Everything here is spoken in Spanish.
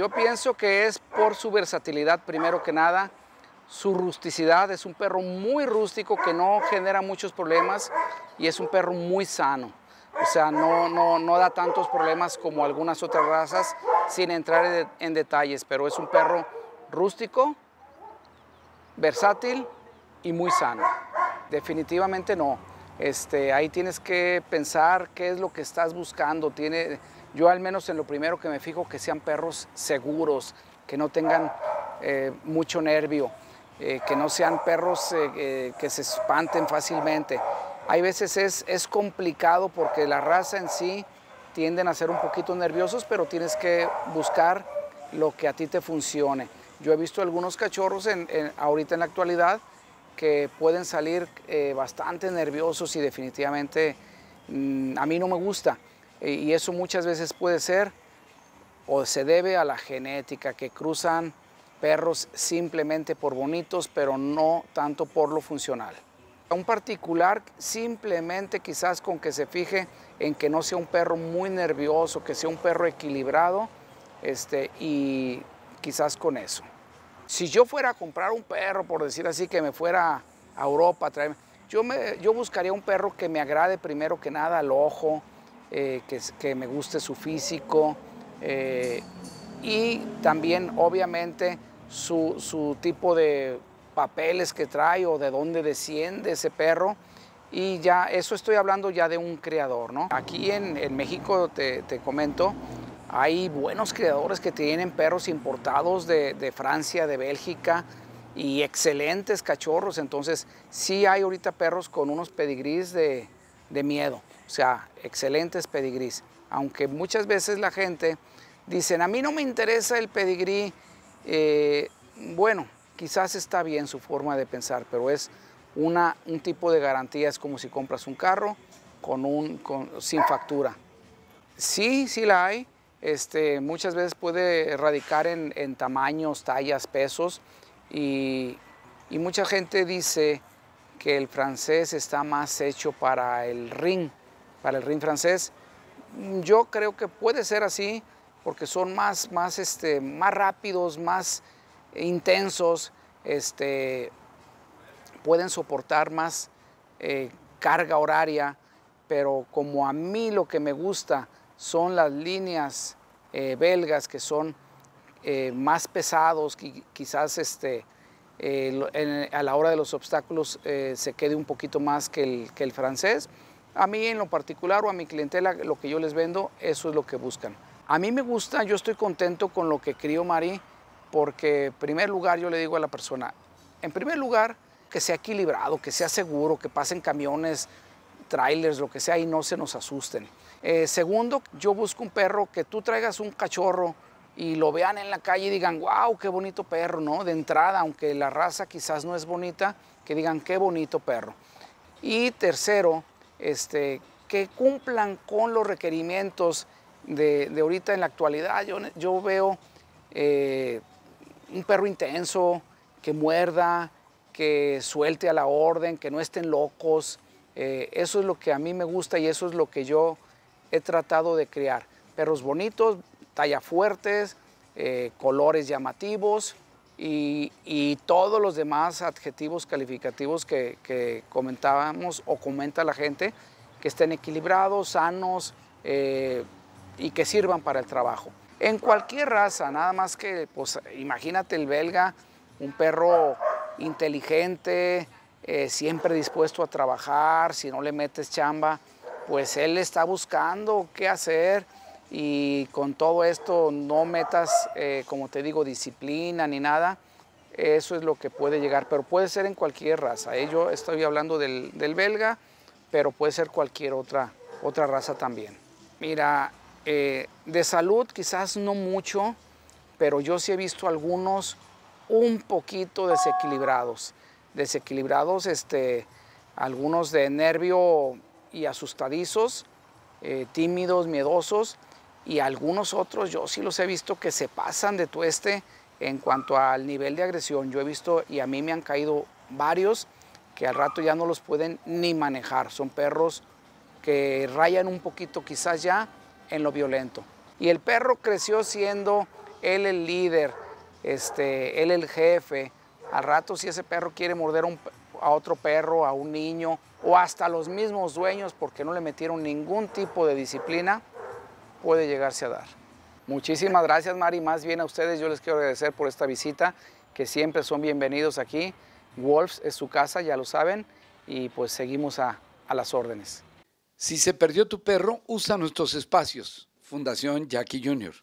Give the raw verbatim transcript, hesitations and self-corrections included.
Yo pienso que es por su versatilidad, primero que nada, su rusticidad. Es un perro muy rústico que no genera muchos problemas y es un perro muy sano. O sea, no, no, no da tantos problemas como algunas otras razas, sin entrar en, en detalles, pero es un perro rústico, versátil y muy sano. Definitivamente no. Este, ahí tienes que pensar qué es lo que estás buscando. Tiene, yo al menos en lo primero que me fijo, que sean perros seguros, que no tengan eh, mucho nervio, eh, que no sean perros eh, eh, que se espanten fácilmente. Hay veces es, es complicado porque la raza en sí tienden a ser un poquito nerviosos, pero tienes que buscar lo que a ti te funcione. Yo he visto algunos cachorros en, en, ahorita en la actualidad que pueden salir eh, bastante nerviosos y definitivamente mmm, a mí no me gusta. E y eso muchas veces puede ser o se debe a la genética, que cruzan perros simplemente por bonitos, pero no tanto por lo funcional. A un particular simplemente quizás con que se fije en que no sea un perro muy nervioso, que sea un perro equilibrado, este, y quizás con eso. Si yo fuera a comprar un perro, por decir así, que me fuera a Europa a traerme, yo, me, yo buscaría un perro que me agrade primero que nada al ojo, eh, que, que me guste su físico eh, y también obviamente su, su tipo de papeles que trae o de dónde desciende ese perro. Y ya eso estoy hablando ya de un criador, ¿no? Aquí en, en México, te, te comento, hay buenos criadores que tienen perros importados de, de Francia, de Bélgica, y excelentes cachorros. Entonces sí hay ahorita perros con unos pedigrís de, de miedo, o sea, excelentes pedigrís. Aunque muchas veces la gente dicen, a mí no me interesa el pedigrí, eh, bueno, quizás está bien su forma de pensar, pero es una, un tipo de garantía. Es como si compras un carro con un, con, sin factura. Sí, sí la hay. Este, muchas veces puede radicar en, en tamaños, tallas, pesos, y, y mucha gente dice que el francés está más hecho para el ring, para el ring francés. Yo creo que puede ser así porque son más, más, este, más rápidos, más intensos, este, pueden soportar más eh, carga horaria, pero como a mí lo que me gusta son las líneas eh, belgas, que son eh, más pesados, qui quizás este, eh, en, a la hora de los obstáculos eh, se quede un poquito más que el, que el francés. A mí en lo particular o a mi clientela, lo que yo les vendo, eso es lo que buscan. A mí me gusta, yo estoy contento con lo que crío Marí, porque en primer lugar yo le digo a la persona, en primer lugar que sea equilibrado, que sea seguro, que pasen camiones, trailers, lo que sea, y no se nos asusten. Eh, segundo, yo busco un perro que tú traigas un cachorro y lo vean en la calle y digan, wow, qué bonito perro, ¿no? De entrada, aunque la raza quizás no es bonita, que digan, qué bonito perro. Y tercero, este, que cumplan con los requerimientos de, de ahorita en la actualidad. Yo, yo veo eh, un perro intenso, que muerda, que suelte a la orden, que no estén locos. Eh, eso es lo que a mí me gusta y eso es lo que yo he tratado de criar. Perros bonitos, talla fuertes, eh, colores llamativos y, y todos los demás adjetivos calificativos que, que comentábamos o comenta la gente, que estén equilibrados, sanos eh, y que sirvan para el trabajo. En cualquier raza, nada más que, pues, imagínate el belga, un perro inteligente, eh, siempre dispuesto a trabajar, si no le metes chamba, pues él está buscando qué hacer. Y con todo esto no metas, eh, como te digo, disciplina ni nada. Eso es lo que puede llegar, pero puede ser en cualquier raza. Eh, yo estoy hablando del, del belga, pero puede ser cualquier otra, otra raza también. Mira, eh, de salud quizás no mucho, pero yo sí he visto algunos un poquito desequilibrados. Desequilibrados, este, algunos de nervio y asustadizos, eh, tímidos, miedosos, y algunos otros yo sí los he visto que se pasan de tueste en cuanto al nivel de agresión. Yo he visto, y a mí me han caído varios, que al rato ya no los pueden ni manejar. Son perros que rayan un poquito quizás ya en lo violento. Y el perro creció siendo él el líder, este, él el jefe. Al rato, si ese perro quiere morder un, a otro perro, a un niño, o hasta a los mismos dueños, porque no le metieron ningún tipo de disciplina, puede llegarse a dar. Muchísimas gracias, Mari. Más bien a ustedes yo les quiero agradecer por esta visita, que siempre son bienvenidos aquí. Wolves es su casa, ya lo saben, y pues seguimos a, a las órdenes. Si se perdió tu perro, usa nuestros espacios. Fundación Jackie junior